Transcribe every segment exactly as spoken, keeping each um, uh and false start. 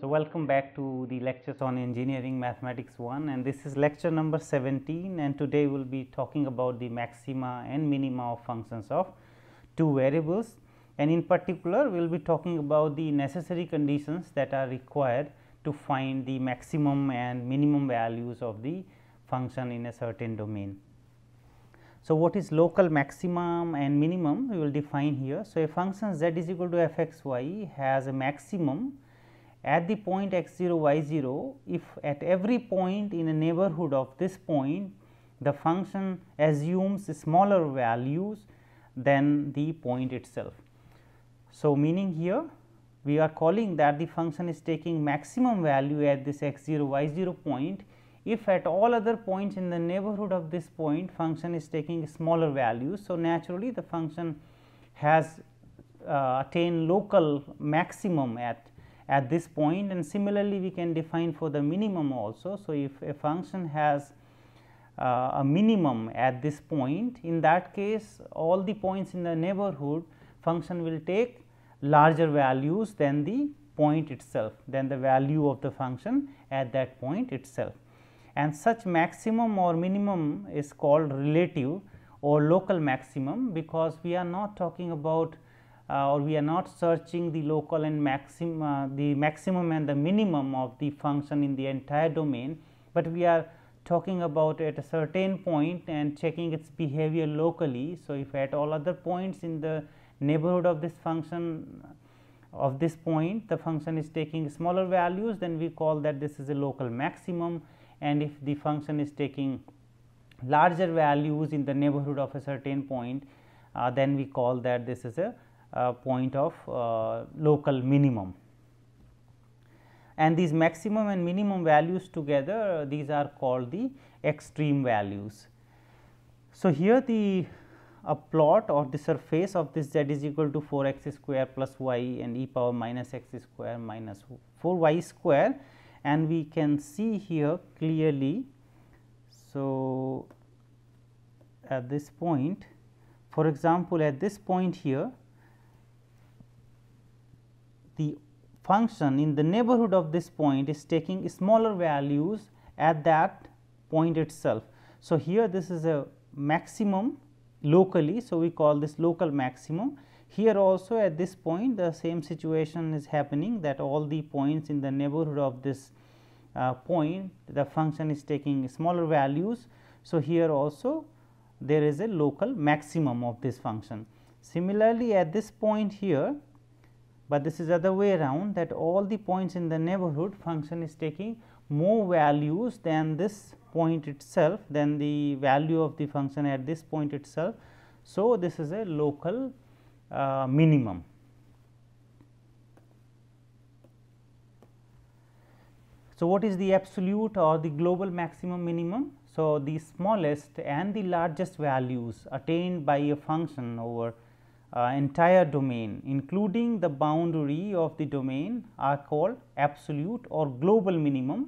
So, welcome back to the lectures on Engineering Mathematics one, and this is lecture number seventeen, and today we will be talking about the maxima and minima of functions of two variables, and in particular we will be talking about the necessary conditions that are required to find the maximum and minimum values of the function in a certain domain. So, what is local maximum and minimum we will define here. So, a function z is equal to f x y has a maximum at the point x zero y zero, if at every point in a neighborhood of this point the function assumes smaller values than the point itself. So, meaning here we are calling that the function is taking maximum value at this x zero y zero point if at all other points in the neighborhood of this point function is taking smaller values. So, naturally the function has uh, attained local maximum at at this point, and similarly we can define for the minimum also. So, if a function has uh, a minimum at this point, in that case all the points in the neighborhood function will take larger values than the point itself, than the value of the function at that point itself. And such maximum or minimum is called relative or local maximum, because we are not talking about Uh, or we are not searching the local and maximum, uh, the maximum and the minimum of the function in the entire domain, but we are talking about at a certain point and checking its behavior locally. So, if at all other points in the neighborhood of this function of this point the function is taking smaller values, then we call that this is a local maximum, and if the function is taking larger values in the neighborhood of a certain point, uh, then we call that this is a Uh, point of uh, local minimum. And these maximum and minimum values together, uh, these are called the extreme values. So, here the a plot or the surface of this z is equal to four x square plus y and e power minus x square minus four y square, and we can see here clearly. So, at this point, for example, at this point here the function in the neighborhood of this point is taking smaller values at that point itself. So, here this is a maximum locally. So, we call this local maximum. Here also at this point the same situation is happening, that all the points in the neighborhood of this uh, point the function is taking smaller values. So, here also there is a local maximum of this function. Similarly, at this point here, but this is other way around, that all the points in the neighborhood function is taking more values than this point itself, than the value of the function at this point itself. So, this is a local uh, minimum. So, what is the absolute or the global maximum minimum? So, the smallest and the largest values attained by a function over Uh, entire domain, including the boundary of the domain, are called absolute or global minimum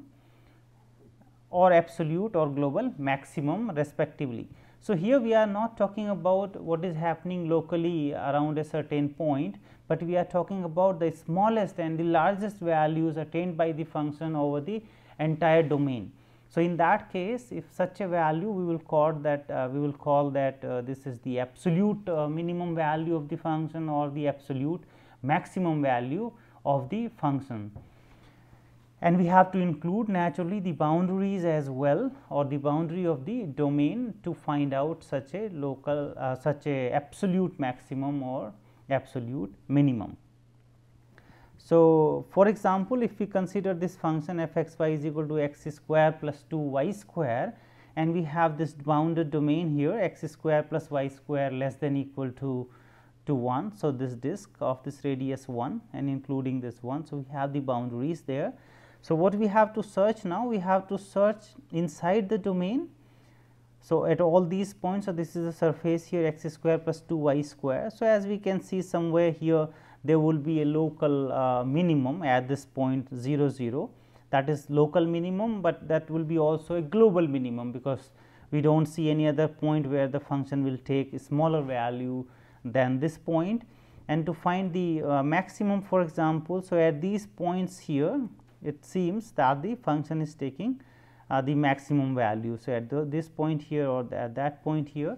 or absolute or global maximum respectively. So, here we are not talking about what is happening locally around a certain point, but we are talking about the smallest and the largest values attained by the function over the entire domain. So, in that case, if such a value we will call that uh, we will call that uh, this is the absolute uh, minimum value of the function or the absolute maximum value of the function. And we have to include naturally the boundaries as well, or the boundary of the domain, to find out such a local uh, such a absolute maximum or absolute minimum. So, for example, if we consider this function f x y is equal to x square plus two y square, and we have this bounded domain here x square plus y square less than equal to to one. So, this disk of this radius one and including this one. So, we have the boundaries there. So, what we have to search now? We have to search inside the domain So, at all these points, so this is a surface here x square plus two y square. So, as we can see somewhere here there will be a local uh, minimum at this point zero zero, that is local minimum, but that will be also a global minimum, because we do not see any other point where the function will take a smaller value than this point. And to find the uh, maximum, for example, so at these points here it seems that the function is taking Uh, the maximum value. So, at the, this point here or the, at that point here.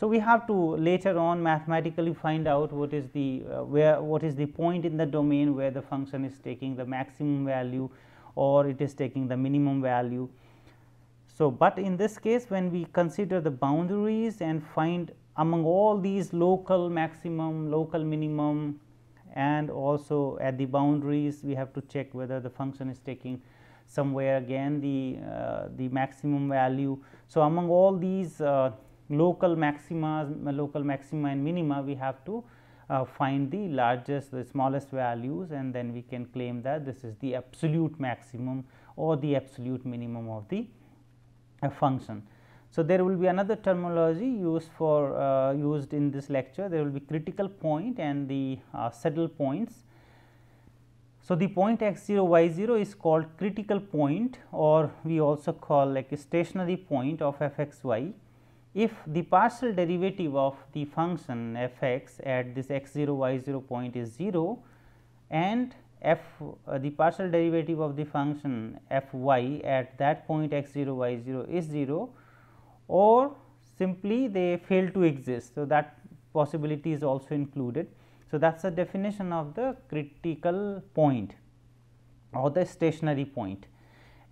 So, we have to later on mathematically find out what is the uh, where what is the point in the domain where the function is taking the maximum value or it is taking the minimum value. So, but in this case when we consider the boundaries and find among all these local maximum, local minimum, and also at the boundaries we have to check whether the function is taking somewhere again the uh, the maximum value. So, among all these uh, local maxima, local maxima and minima, we have to uh, find the largest, the smallest values, and then we can claim that this is the absolute maximum or the absolute minimum of the uh, function. So, there will be another terminology used for uh, used in this lecture. There will be critical point and the uh, saddle points. So, the point x zero y zero is called critical point, or we also call like a stationary point of f x y, if the partial derivative of the function f x at this x zero y zero point is zero and f uh, the partial derivative of the function f y at that point x zero y zero is zero, or simply they fail to exist. So, that possibility is also included. So, that is the definition of the critical point or the stationary point.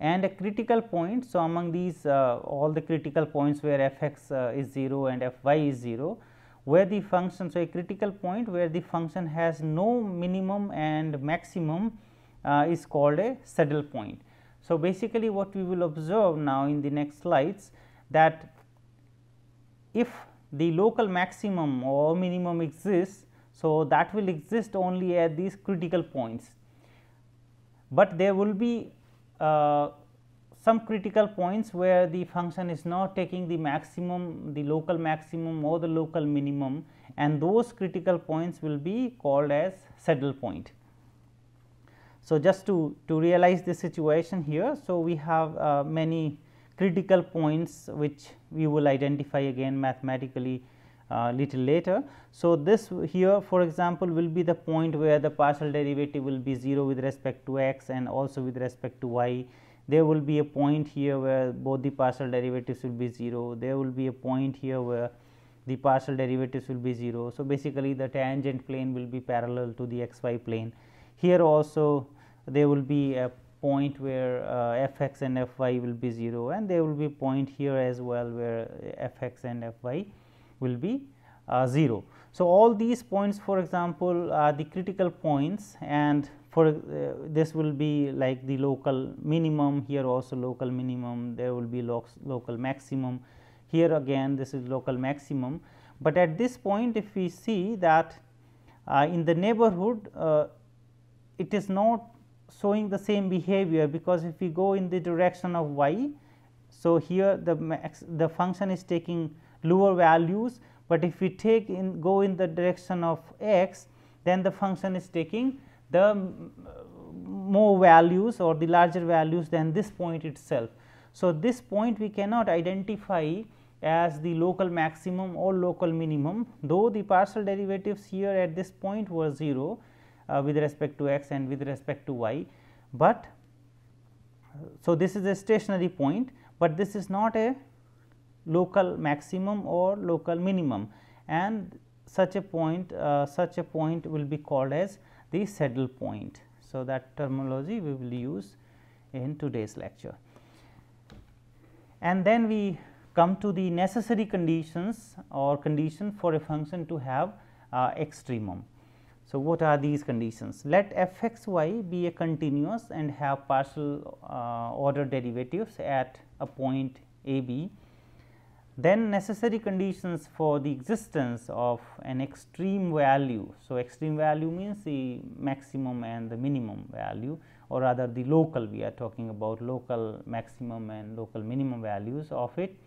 And a critical point, so among these uh, all the critical points where f x uh, is zero and f y is zero, where the function, so a critical point where the function has no minimum and maximum uh, is called a saddle point. So, basically what we will observe now in the next slides, that if the local maximum or minimum exists, so, that will exist only at these critical points, but there will be uh, some critical points where the function is not taking the maximum, the local maximum or the local minimum, and those critical points will be called as saddle point. So, just to, to realize the situation here, so we have uh, many critical points which we will identify again mathematically Uh, little later. So, this here for example will be the point where the partial derivative will be zero with respect to x and also with respect to y. There will be a point here where both the partial derivatives will be zero. There will be a point here where the partial derivatives will be zero. So, basically the tangent plane will be parallel to the x y plane. Here also there will be a point where uh, f x and f y will be zero, and there will be a point here as well where f x and f y will be uh, zero. So, all these points for example are the critical points, and for uh, this will be like the local minimum, here also local minimum, there will be local maximum, here again this is local maximum. But at this point if we see that uh, in the neighborhood uh, it is not showing the same behavior, because if we go in the direction of y, so here the max, the function is taking lower values, but if we take in go in the direction of x, then the function is taking the more values or the larger values than this point itself. So, this point we cannot identify as the local maximum or local minimum, though the partial derivatives here at this point were zero uh, with respect to x and with respect to y. But so, this is a stationary point, but this is not a local maximum or local minimum, and such a point uh, such a point will be called as the saddle point. So, that terminology we will use in today's lecture. And then we come to the necessary conditions or condition for a function to have uh, extremum. So, what are these conditions? Let f x y be a continuous and have partial uh, order derivatives at a point a b. Then necessary conditions for the existence of an extreme value. So, extreme value means the maximum and the minimum value, or rather the local, we are talking about local maximum and local minimum values of it.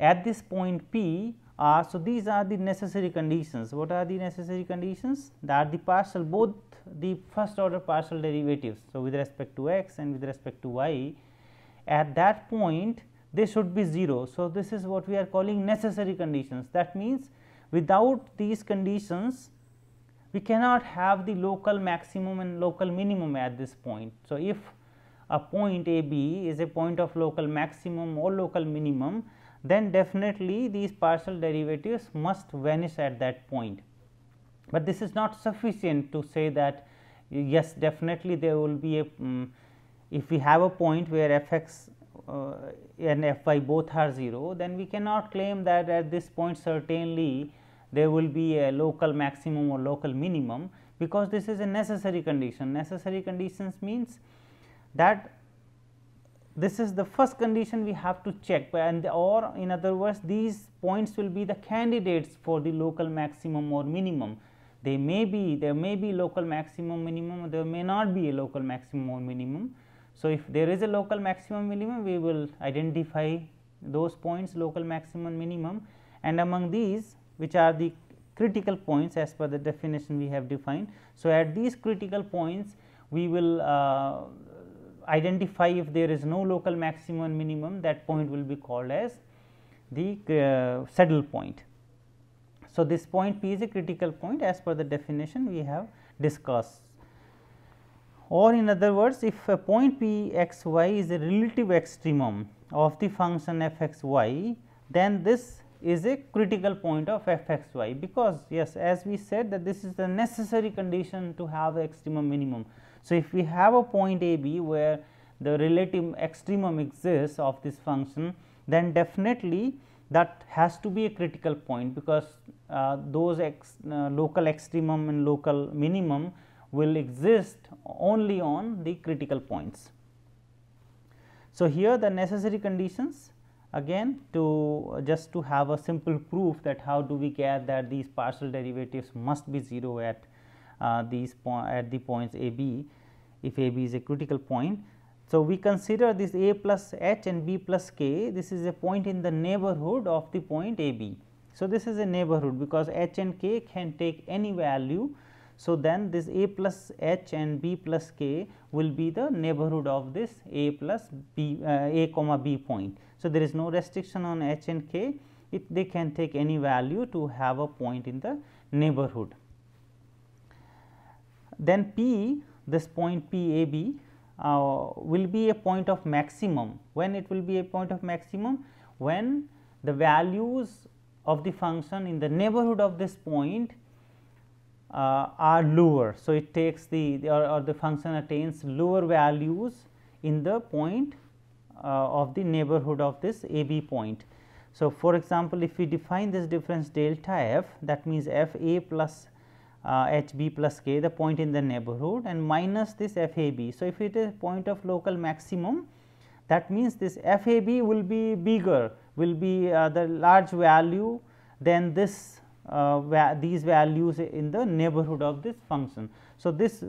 at this point P are, so these are the necessary conditions. What are the necessary conditions? That the partial, both the first order partial derivatives, so with respect to x and with respect to y, at that point they should be zero. So this is what we are calling necessary conditions. That means without these conditions we cannot have the local maximum and local minimum at this point. So if a point A B is a point of local maximum or local minimum, then definitely these partial derivatives must vanish at that point. But this is not sufficient to say that yes, definitely there will be a um, if we have a point where f x uh, and f y both are zero, then we cannot claim that at this point certainly there will be a local maximum or local minimum, because this is a necessary condition. Necessary conditions means that this is the first condition we have to check, and or in other words these points will be the candidates for the local maximum or minimum. They may be, there may be local maximum minimum, there may not be a local maximum or minimum. So if there is a local maximum minimum, we will identify those points local maximum minimum, and among these which are the critical points as per the definition we have defined. So at these critical points we will uh, identify if there is no local maximum and minimum, that point will be called as the uh, saddle point. So this point P is a critical point as per the definition we have discussed. Or in other words, if a point P x y is a relative extremum of the function f x y, then this is a critical point of f x y, because yes, as we said that this is the necessary condition to have extremum minimum. So if we have a point A B where the relative extremum exists of this function, then definitely that has to be a critical point, because uh, those ex, uh, local extremum and local minimum will exist only on the critical points. So here the necessary conditions, again to just to have a simple proof that how do we get that these partial derivatives must be zero at Uh, these point at the points A B, if A B is a critical point. So we consider this A plus H and B plus K, this is a point in the neighborhood of the point A B. So this is a neighborhood, because H and K can take any value. So then this A plus H and B plus K will be the neighborhood of this A plus B uh, A comma B point. So there is no restriction on H and K, it they can take any value to have a point in the neighborhood. Then P, this point P A B uh, will be a point of maximum. When it will be a point of maximum? When the values of the function in the neighborhood of this point uh, are lower. So it takes the, the or, or the function attains lower values in the point uh, of the neighborhood of this A B point. So for example, if we define this difference delta f, that means f A plus Uh, H B plus K, the point in the neighborhood, and minus this F A B. So if it is point of local maximum, that means this F A B will be bigger, will be uh, the large value than this uh, va these values in the neighborhood of this function. So this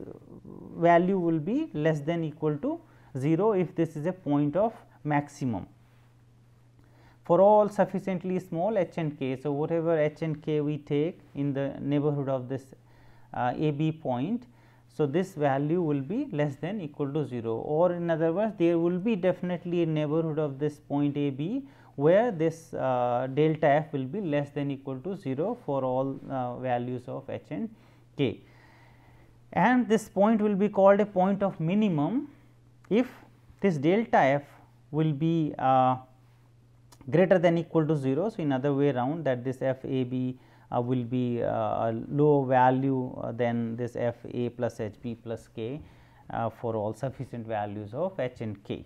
value will be less than equal to zero if this is a point of maximum. For all sufficiently small h and k, so whatever h and k we take in the neighborhood of this Uh, A B point, so this value will be less than equal to zero, or in other words there will be definitely a neighborhood of this point A B where this uh, delta f will be less than equal to zero for all uh, values of h and k. And this point will be called a point of minimum if this delta f will be uh, greater than equal to zero. So in other way round, that this f A B Uh, will be uh, a lower value uh, than this f a plus h b plus k uh, for all sufficient values of h and k.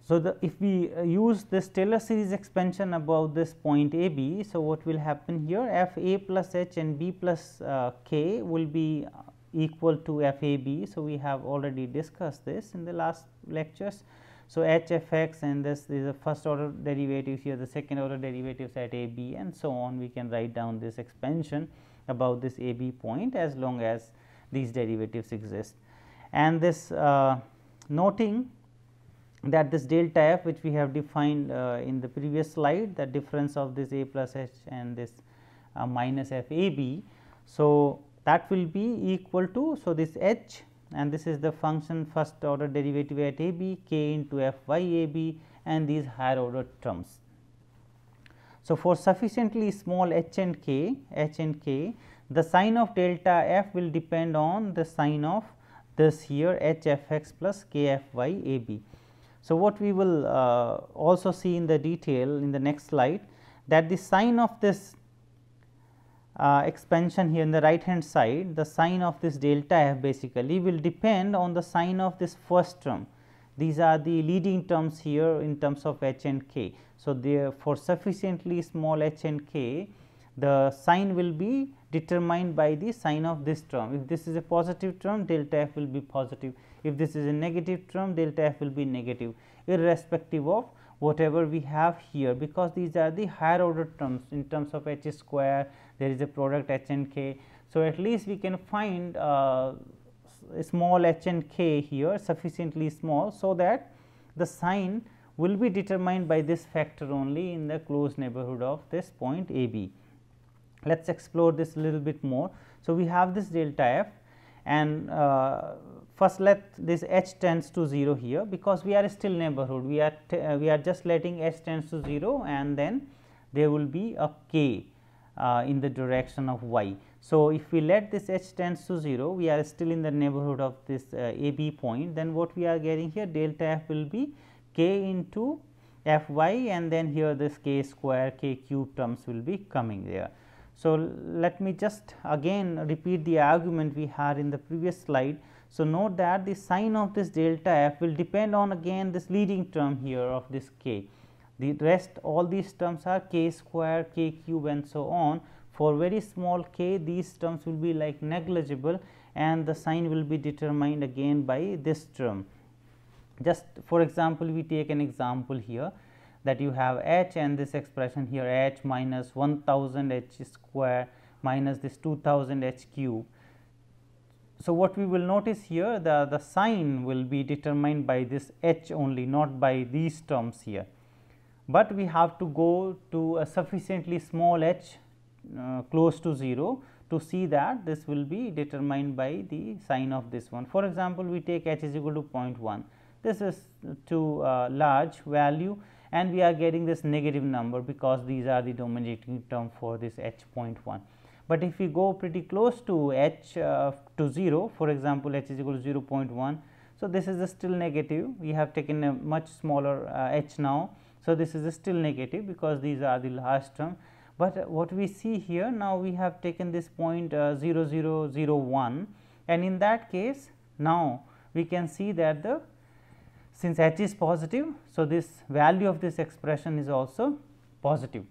So the, if we uh, use this Taylor series expansion about this point a b, so what will happen here? F a plus h and b plus uh, k will be equal to f a b. So we have already discussed this in the last lectures. So h f x, and this is the first order derivatives here, the second order derivatives at a b and so on. We can write down this expansion about this a b point as long as these derivatives exist. And this uh, noting that this delta f, which we have defined uh, in the previous slide, the difference of this a plus h and this uh, minus f a b. So, that will be equal to, so this h, and this is the function first order derivative at a b, k into f y a b, and these higher order terms. So, for sufficiently small h and k, h and k, the sign of delta f will depend on the sign of this here h f x plus k f y a b. So, what we will uh, also see in the detail in the next slide, that the sign of this uh, expansion here in the right hand side, the sign of this delta f basically will depend on the sign of this first term. These are the leading terms here in terms of h and k. So, therefore, sufficiently small h and k, the sign will be determined by the sign of this term. If this is a positive term, delta f will be positive. If this is a negative term, delta f will be negative, irrespective of whatever we have here, because these are the higher order terms in terms of h square, there is a product h and k. So, at least we can find uh, small h and k here, sufficiently small, so that the sign will be determined by this factor only in the close neighborhood of this point a b. Let us explore this a little bit more. So, we have this delta f, and uh, first let this h tends to zero here, because we are still neighborhood, we are uh, we are just letting h tends to zero, and then there will be a k uh, in the direction of y. So, if we let this h tends to zero, we are still in the neighborhood of this uh, a b point, then what we are getting here, delta f will be k into f y, and then here this k square, k cube terms will be coming there. So, let me just again repeat the argument we had in the previous slide. So, note that the sign of this delta f will depend on again this leading term here of this k. The rest all these terms are k square, k cube and so on. For very small k, these terms will be like negligible, and the sign will be determined again by this term. Just for example, we take an example here, that you have h and this expression here h minus one thousand h square minus this two thousand h cube. So, what we will notice here, the, the sign will be determined by this h only, not by these terms here, but we have to go to a sufficiently small h uh, close to zero to see that this will be determined by the sign of this one. For example, we take h is equal to zero point one, this is too uh, large value, and we are getting this negative number, because these are the dominating term for this h zero point one. But if we go pretty close to h uh, to zero, for example, h is equal to zero point one. So, this is still negative, we have taken a much smaller uh, h now. So, this is still negative, because these are the last term, but uh, what we see here now, we have taken this point uh, zero zero zero one, and in that case now we can see that the since h is positive. So, this value of this expression is also positive,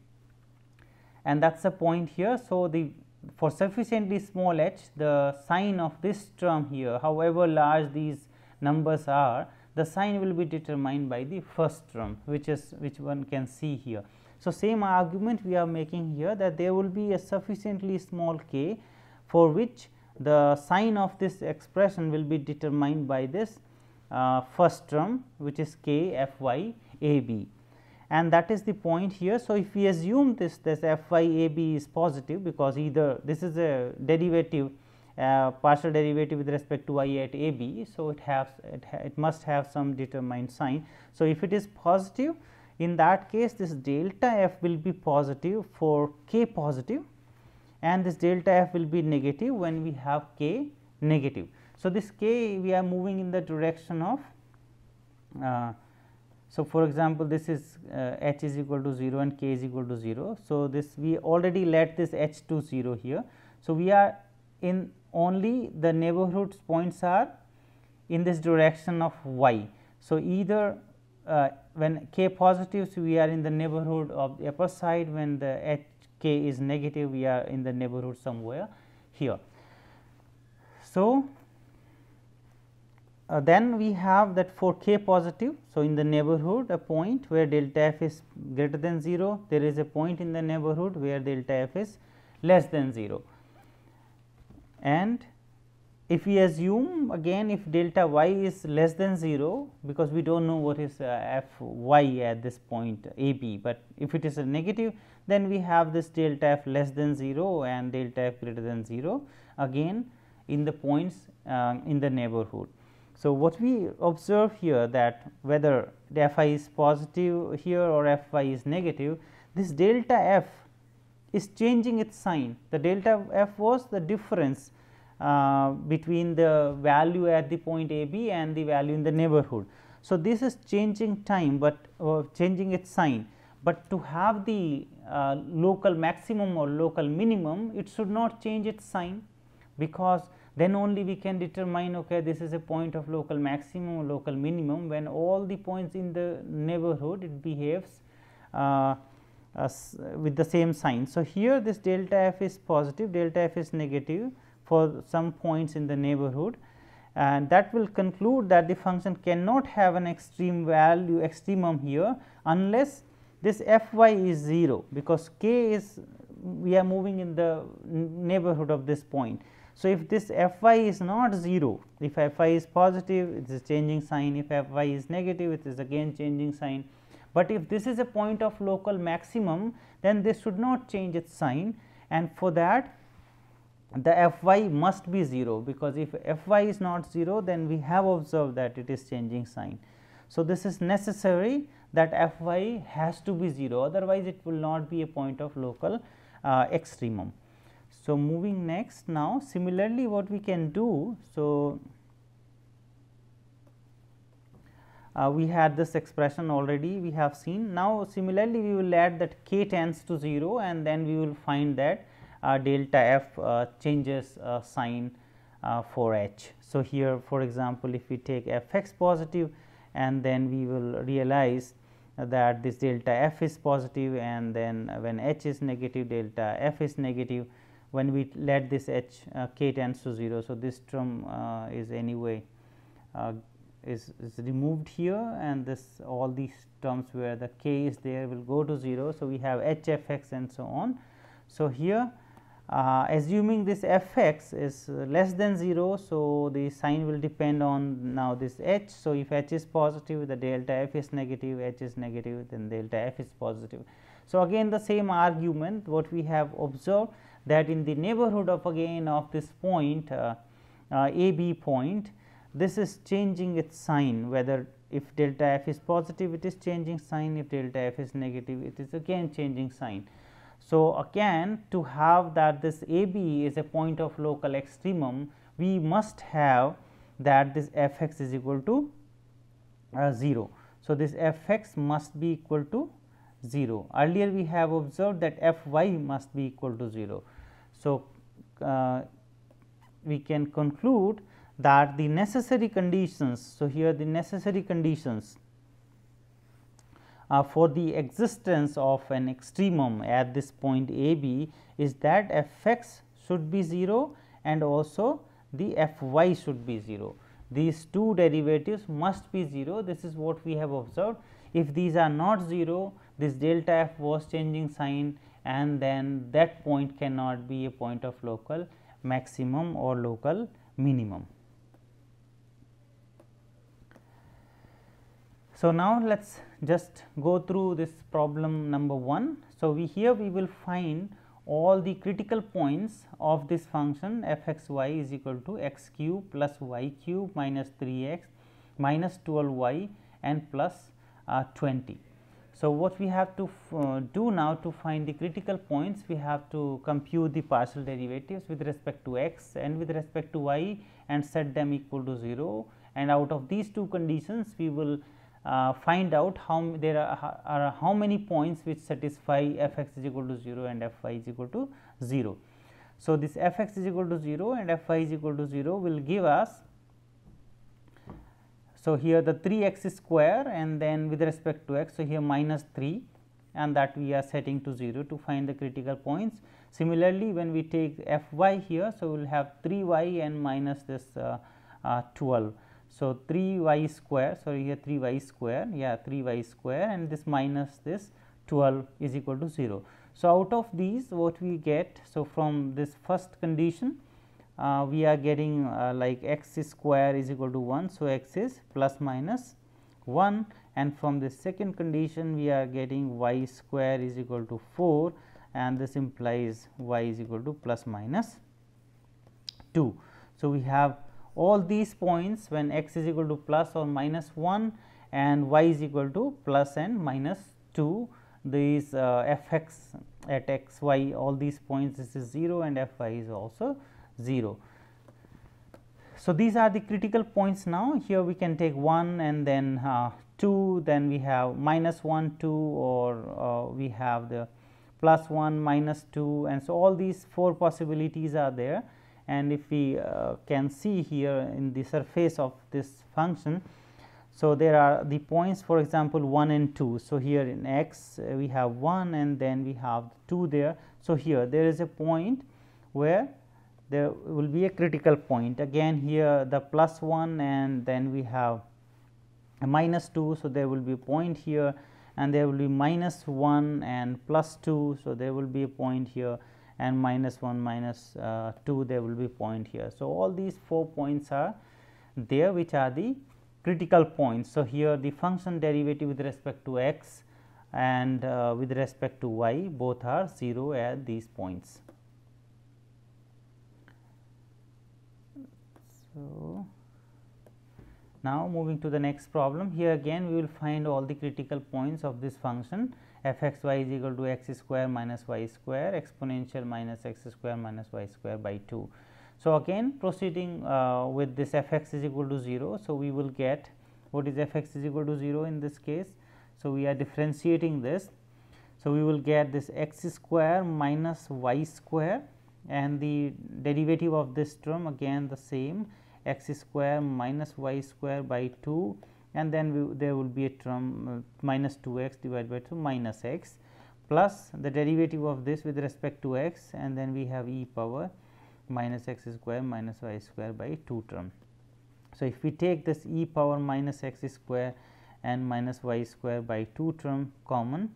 and that is the point here. So, the for sufficiently small h, the sign of this term here, however large these numbers are, the sign will be determined by the first term, which is which one can see here. So, same argument we are making here, that there will be a sufficiently small k for which the sign of this expression will be determined by this Uh, first term, which is k f y a b, and that is the point here. So, if we assume this this f y a b is positive, because either this is a derivative uh, partial derivative with respect to y at a b. So, it has it, ha it must have some determined sign. So, if it is positive, in that case this delta f will be positive for k positive, and this delta f will be negative when we have k negative. So, this k we are moving in the direction of, uh, so for example, this is uh, h is equal to zero and k is equal to zero. So, this we already let this h to zero here. So, we are in only the neighborhood points are in this direction of y. So, either uh, when k positive, so we are in the neighborhood of the upper side, when the h k is negative, we are in the neighborhood somewhere here. So, Uh, then we have that for k positive. So, in the neighborhood a point where delta f is greater than zero, there is a point in the neighborhood where delta f is less than zero, and if we assume again if delta y is less than zero, because we do not know what is uh, f y at this point a b, but if it is a negative then we have this delta f less than zero and delta f greater than zero again in the points uh, in the neighborhood. So, what we observe here that whether the f I is positive here or f y is negative, this delta f is changing its sign. The delta f was the difference Uh, between the value at the point a b and the value in the neighborhood. So, this is changing time, but uh, changing its sign, but to have the uh, local maximum or local minimum it should not change its sign, because then only we can determine okay, this is a point of local maximum or local minimum when all the points in the neighborhood it behaves uh, as with the same sign. So, here this delta f is positive, delta f is negative for some points in the neighborhood, and that will conclude that the function cannot have an extreme value extremum here unless this f y is zero, because k is we are moving in the neighborhood of this point. So, if this f y is not zero, if f y is positive it is changing sign, if f y is negative it is again changing sign, but if this is a point of local maximum then this should not change its sign, and for that the f y must be zero, because if f y is not zero then we have observed that it is changing sign. So, this is necessary that f y has to be zero, otherwise it will not be a point of local uh, extremum. So, moving next now similarly what we can do. So, uh, we had this expression already we have seen. Now, similarly we will add that k tends to zero and then we will find that Uh, delta f uh, changes uh, sign uh, for h. So, here for example, if we take f x positive and then we will realize that this delta f is positive, and then when h is negative delta f is negative when we let this h uh, k tends to zero. So, this term uh, is anyway uh, is, is removed here, and this all these terms where the k is there will go to zero. So, we have h f x and so on. So, here Uh, assuming this f x is less than zero. So, the sign will depend on now this h. So, if h is positive the delta f is negative, h is negative then delta f is positive. So, again the same argument what we have observed that in the neighborhood of again of this point uh, uh, a b point, this is changing its sign, whether if delta f is positive it is changing sign, if delta f is negative it is again changing sign. So, again to have that this a b is a point of local extremum, we must have that this f x is equal to uh, zero. So, this f x must be equal to zero. Earlier we have observed that f y must be equal to zero. So, uh, we can conclude that the necessary conditions. So, here the necessary conditions Uh, for the existence of an extremum at this point a b is that f x should be zero and also the f y should be zero. These two derivatives must be zero, this is what we have observed. If these are not zero, this delta f was changing sign, and then that point cannot be a point of local maximum or local minimum. So, now let us just go through this problem number one. So, we here we will find all the critical points of this function f x y is equal to x cube plus y cube minus three x minus twelve y and plus uh, twenty. So, what we have to uh, do now to find the critical points, we have to compute the partial derivatives with respect to x and with respect to y and set them equal to zero, and out of these two conditions we will Uh, find out how there are, are how many points which satisfy f x is equal to zero and f y is equal to zero. So, this f x is equal to zero and f y is equal to zero will give us. So, here the three x square and then with respect to x. So, here minus three and that we are setting to zero to find the critical points. Similarly, when we take f y here. So, we will have three y and minus this uh, uh, twelve. So, three y square, sorry here three y square, yeah three y square and this minus this twelve is equal to zero. So, out of these what we get, so from this first condition uh, we are getting uh, like x square is equal to one. So, x is plus minus one, and from the second condition we are getting y square is equal to four, and this implies y is equal to plus minus two. So, we have all these points when x is equal to plus or minus one and y is equal to plus and minus two, these uh, f x at x y, all these points this is zero and f y is also zero. So, these are the critical points. Now, here we can take one and then uh, two, then we have minus one, two, or uh, we have the plus one, minus two, and so all these four possibilities are there. And if we uh, can see here in the surface of this function, so there are the points, for example, one and two. So, here in x uh, we have one and then we have two there. So, here there is a point where there will be a critical point. Again, here the plus one and then we have a minus two. So, there will be a point here, and there will be minus one and plus two. So, there will be a point here, and minus one, minus uh, two, there will be a point here. So, all these four points are there, which are the critical points. So, here the function derivative with respect to x and uh, with respect to y, both are zero at these points. So, now moving to the next problem. Here again we will find all the critical points of this function f x y is equal to x square minus y square exponential minus x square minus y square by two. So, again proceeding uh, with this f x is equal to zero. So, we will get what is f x is equal to zero in this case. So, we are differentiating this. So, we will get this x square minus y square, and the derivative of this term again the same, x square minus y square by two, and then we, there will be a term uh, minus two x divided by two minus x, plus the derivative of this with respect to x, and then we have e power minus x square minus y square by two term. So, if we take this e power minus x square and minus y square by two term common,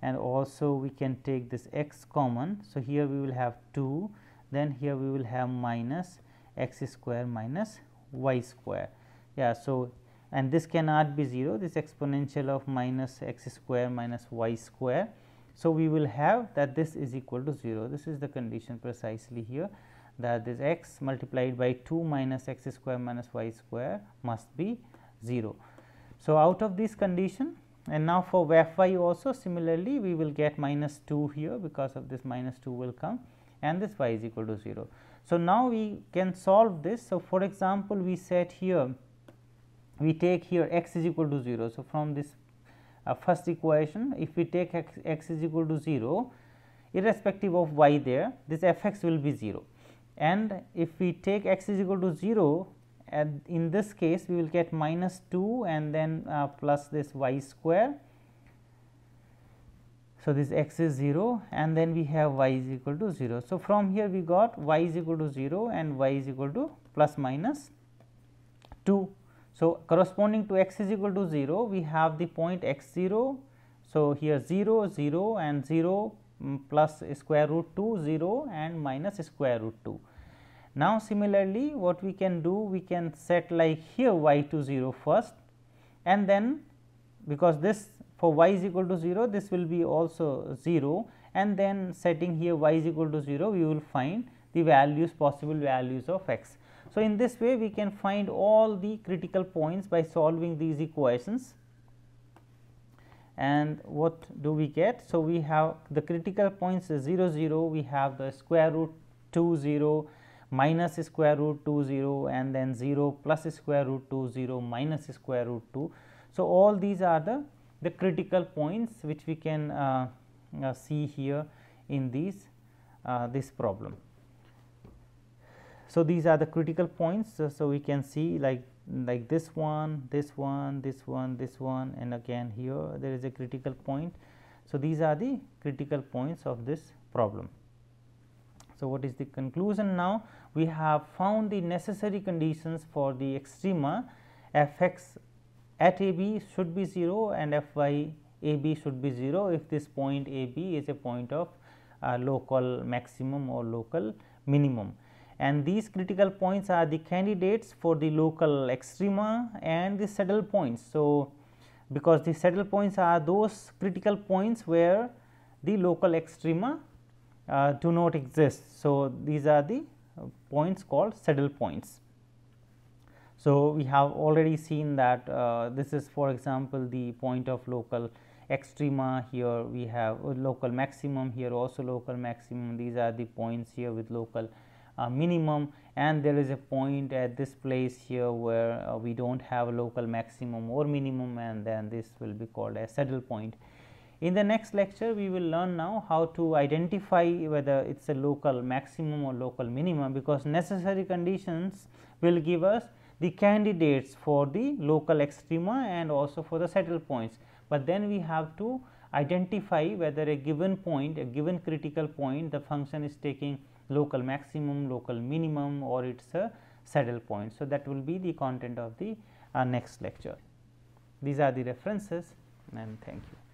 and also we can take this x common. So, here we will have two, then here we will have minus x square minus y square. Yeah, so and this cannot be zero, this exponential of minus x square minus y square. So, we will have that this is equal to zero. This is the condition precisely here, that this x multiplied by two minus x square minus y square must be zero. So, out of this condition, and now for f y also similarly we will get minus two here, because of this minus two will come, and this y is equal to zero. So, now we can solve this. So, for example, we set here, we take here x is equal to zero. So, from this uh, first equation, if we take x, x is equal to zero, irrespective of y there, this f x will be zero. And if we take x is equal to zero, and in this case we will get minus two and then uh, plus this y square. So, this x is zero and then we have y is equal to zero. So, from here we got y is equal to zero and y is equal to plus minus two. So, corresponding to x is equal to zero, we have the point x zero. So, here zero, zero and zero um, plus square root two, zero and minus square root two. Now, similarly what we can do, we can set like here y to zero first, and then because this for y is equal to zero, this will be also zero, and then setting here y is equal to zero, we will find the values, possible values of x. So, in this way we can find all the critical points by solving these equations. And what do we get? So, we have the critical points zero, zero, we have the square root two, zero, minus square root two, zero, and then zero plus square root two, zero minus square root two. So, all these are the, the critical points which we can uh, uh, see here in these uh, this problem. So, these are the critical points. So, so, we can see like like this one, this one, this one, this one, and again here there is a critical point. So, these are the critical points of this problem. So, what is the conclusion now? We have found the necessary conditions for the extrema. F x at a b should be zero and f y a b should be zero if this point a b is a point of uh, local maximum or local minimum. and these critical points are the candidates for the local extrema and the saddle points. So, because the saddle points are those critical points where the local extrema uh, do not exist. So, these are the points called saddle points. So, we have already seen that uh, this is, for example, the point of local extrema. Here we have local maximum, here also local maximum. These are the points here with local uh, minimum, and there is a point at this place here where uh, we do not have local maximum or minimum, and then this will be called a saddle point. In the next lecture, we will learn now how to identify whether it is a local maximum or local minimum, because necessary conditions will give us the candidates for the local extrema and also for the saddle points. But then we have to identify whether a given point, a given critical point, the function is taking local maximum, local minimum, or it is a saddle point. So, that will be the content of the uh, next lecture. These are the references, and thank you.